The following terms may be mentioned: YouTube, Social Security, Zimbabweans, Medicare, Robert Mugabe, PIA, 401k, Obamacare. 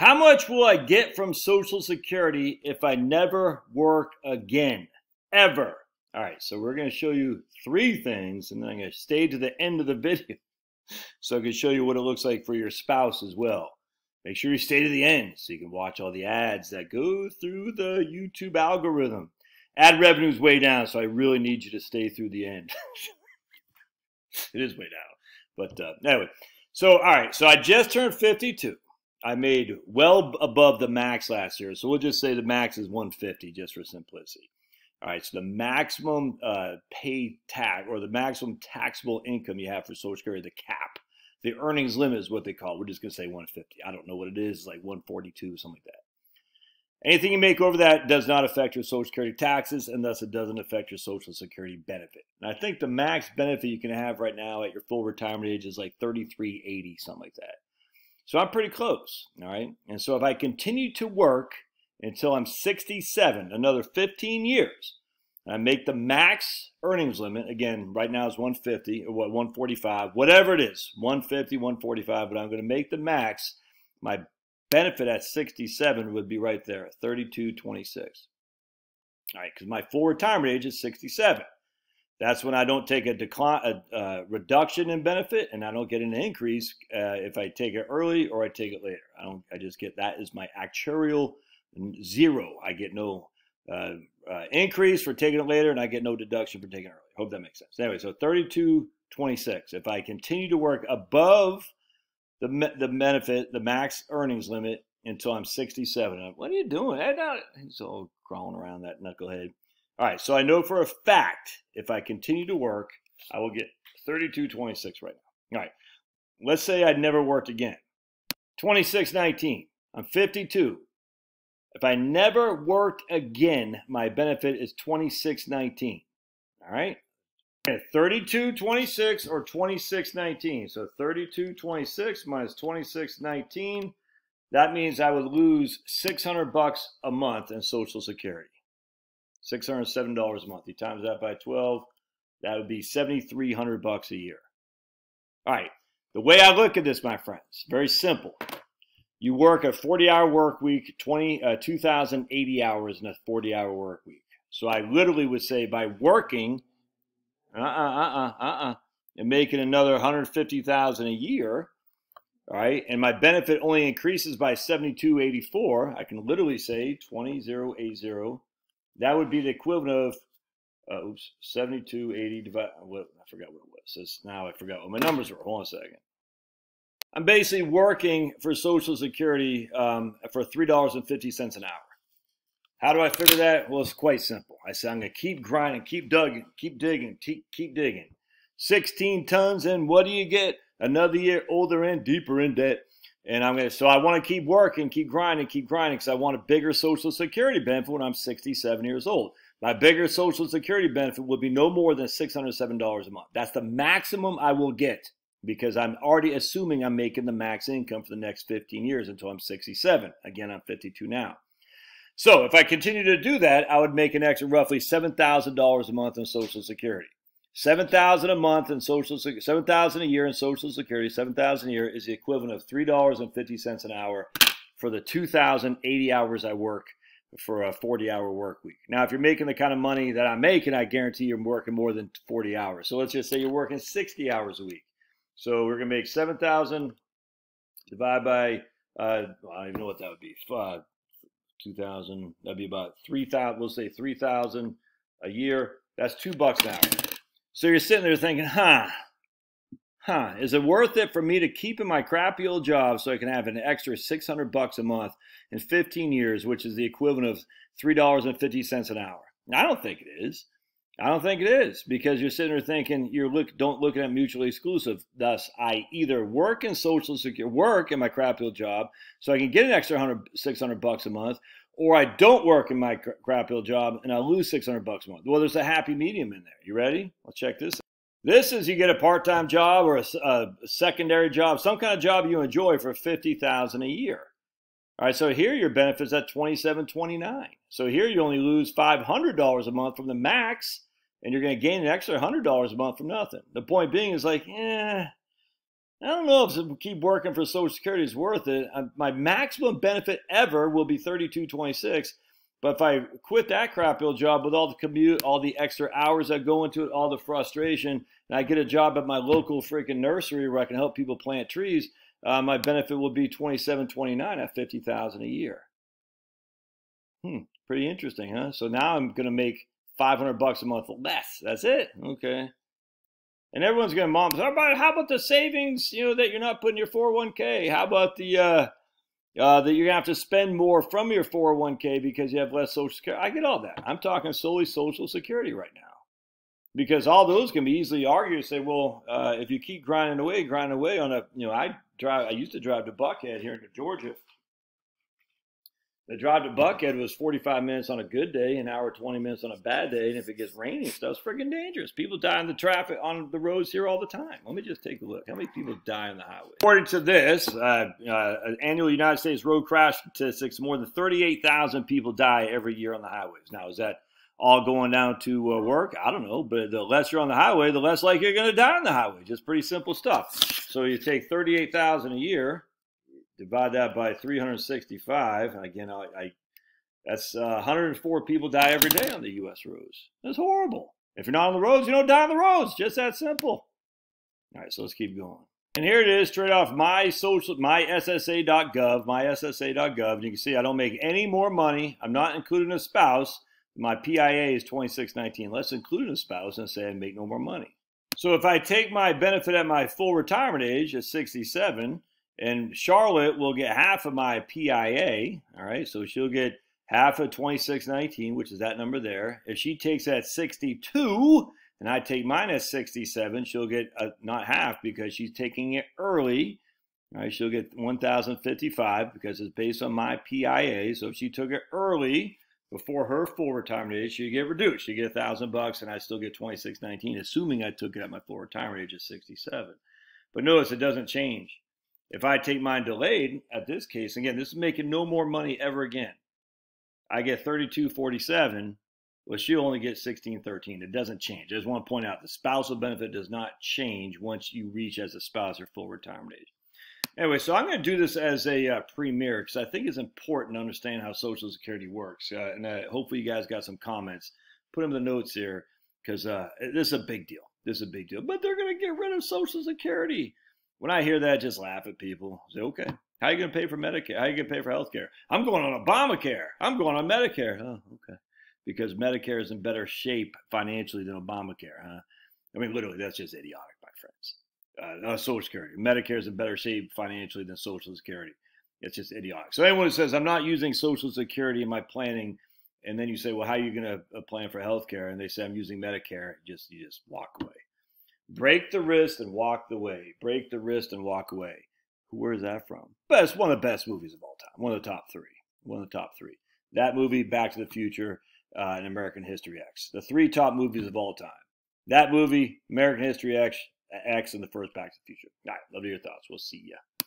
How much will I get from Social Security if I never work again, ever? All right, so we're going to show you three things, and then I'm going to stay to the end of the video so I can show you what it looks like for your spouse as well. Make sure you stay to the end so you can watch all the ads that go through the YouTube algorithm. Ad revenue is way down, so I really need you to stay through the end. It is way down. But anyway, so all right, so I just turned 52. I made well above the max last year, so we'll just say the max is 150 just for simplicity. All right, so the maximum pay tax, or the maximum taxable income you have for Social Security, the cap, the earnings limit is what they call it. We're just going to say 150. I don't know what it is. It's like 142, something like that. Anything you make over that does not affect your Social Security taxes, and thus it doesn't affect your Social Security benefit. And I think the max benefit you can have right now at your full retirement age is like $3,380, something like that. So I'm pretty close, all right? And so if I continue to work until I'm 67, another 15 years, and I make the max earnings limit, again, right now it's 150, or what, 145, whatever it is, 150, 145, but I'm going to make the max. My benefit at 67 would be right there, 3226. All right, because my full retirement age is 67. That's when I don't take a decline, a reduction in benefit, and I don't get an increase if I take it early or I take it later. I just get that is my actuarial zero. I get no increase for taking it later, and I get no deduction for taking it early. Hope that makes sense. Anyway, so 3226. If I continue to work above the benefit, the max earnings limit until I'm 67, I'm, what are you doing? He's all crawling around, that knucklehead. All right, so I know for a fact if I continue to work, I will get 3226 right now. All right, let's say I'd never worked again. 2619. I'm 52. If I never worked again, my benefit is 2619. All right, 3226 or 2619. So 3226 minus 2619. That means I would lose $600 a month in Social Security. $607 a month. You times that by 12, that would be $7,300 a year. All right. The way I look at this, my friends, very simple. You work a 40-hour work week, 2,080 hours in a 40-hour work week. So I literally would say by working, and making another $150,000 a year, all right, and my benefit only increases by $7,284, I can literally say 20,080. That would be the equivalent of, 7280 divided. Well, I forgot what it was. Now I forgot what my numbers were. Hold on a second. I'm basically working for Social Security for $3.50 an hour. How do I figure that? Well, it's quite simple. I said I'm going to keep grinding, keep digging, keep digging, keep digging. 16 tons, and what do you get? Another year older and deeper in debt. And I'm gonna, so I want to keep working, keep grinding, because I want a bigger Social Security benefit when I'm 67 years old. My bigger Social Security benefit will be no more than $607 a month. That's the maximum I will get, because I'm already assuming I'm making the max income for the next 15 years until I'm 67. Again, I'm 52 now. So if I continue to do that, I would make an extra roughly $7,000 a month in Social Security. $7,000 a month in Social Security, $7,000 a year in Social Security, $7,000 a year is the equivalent of $3.50 an hour for the 2,080 hours I work for a 40-hour work week. Now, if you're making the kind of money that I'm making, I guarantee you're working more than 40 hours. So let's just say you're working 60 hours a week. So we're going to make 7,000 divided by, I don't even know what that would be, 2,000, that'd be about 3,000, we'll say 3,000 a year. That's $2 an hour. So you're sitting there thinking, is it worth it for me to keep in my crappy old job so I can have an extra $600 a month in 15 years, which is the equivalent of $3.50 an hour? I don't think it is. I don't think it is, because you're sitting there thinking you're don't look at mutually exclusive. Thus, I either work in Social Security, work in my crappy old job so I can get an extra $600 a month, or I don't work in my crappy old job and I lose $600 a month. Well, there's a happy medium in there. You ready? I'll check this out. This is you get a part-time job or a secondary job, some kind of job you enjoy for $50,000 a year. All right, so here your benefit's at $2,729. So here you only lose $500 a month from the max, and you're going to gain an extra $100 a month from nothing. The point being is like, I don't know if to keep working for Social Security is worth it. My maximum benefit ever will be $32.26. But if I quit that crappy old job with all the commute, all the extra hours that go into it, all the frustration, and I get a job at my local freaking nursery where I can help people plant trees, my benefit will be $27.29 at $50,000 a year. Pretty interesting, huh? So now I'm going to make $500 a month less. That's it. Okay. And everyone's going to mom. How about the savings, you know, that you're not putting your 401k? How about the that you're going to have to spend more from your 401k because you have less Social Security? I get all that. I'm talking solely Social Security right now, because all those can be easily argued. Say, well, if you keep grinding away on a, you know, I used to drive to Buckhead here in Georgia. The drive to Buckhead was 45 minutes on a good day, an hour 20 minutes on a bad day, and if it gets rainy and stuff, it's freaking dangerous. People die in the traffic on the roads here all the time. Let me just take a look. How many people die on the highway? According to this, an annual United States road crash statistics, more than 38,000 people die every year on the highways. Now, is that all going down to work? I don't know, but the less you're on the highway, the less likely you're going to die on the highway. Just pretty simple stuff. So you take 38,000 a year. Divide that by 365. Again, that's 104 people die every day on the U.S. roads. That's horrible. If you're not on the roads, you don't die on the roads. Just that simple. All right, so let's keep going. And here it is, straight off my SSA.gov, And you can see I don't make any more money. I'm not including a spouse. My PIA is $26.19. Let's include a spouse and say I make no more money. So if I take my benefit at my full retirement age at 67, and Charlotte will get half of my PIA, all right? So she'll get half of $26.19, which is that number there. If she takes that 62 and I take mine at 67, she'll get not half because she's taking it early, all right? She'll get $1,055 because it's based on my PIA. So if she took it early before her full retirement age, she'd get reduced. She'd get $1,000 and I still get $26.19, assuming I took it at my full retirement age at 67. But notice it doesn't change. If I take mine delayed, at this case, again, this is making no more money ever again. I get $32.47, well, she only gets $16.13. It doesn't change. I just want to point out the spousal benefit does not change once you reach as a spouse your full retirement age. Anyway, so I'm going to do this as a premiere because I think it's important to understand how Social Security works. And hopefully you guys got some comments. Put them in the notes here because this is a big deal. This is a big deal. But they're going to get rid of Social Security. When I hear that, I just laugh at people. I say, okay, how are you going to pay for Medicare? How are you going to pay for health care? I'm going on Obamacare. I'm going on Medicare. Oh, okay. Because Medicare is in better shape financially than Obamacare, huh? I mean, literally, that's just idiotic, my friends. Social Security. Medicare is in better shape financially than Social Security. It's just idiotic. So anyone who says, I'm not using Social Security in my planning, and then you say, well, how are you going to plan for health care? And they say, I'm using Medicare. You just walk away. Break the wrist and walk the way. Break the wrist and walk away. Where is that from? Best, one of the best movies of all time. One of the top three. One of the top three. That movie, Back to the Future, and American History X. The three top movies of all time. That movie, American History X, and the first Back to the Future. All right, love your thoughts. We'll see ya.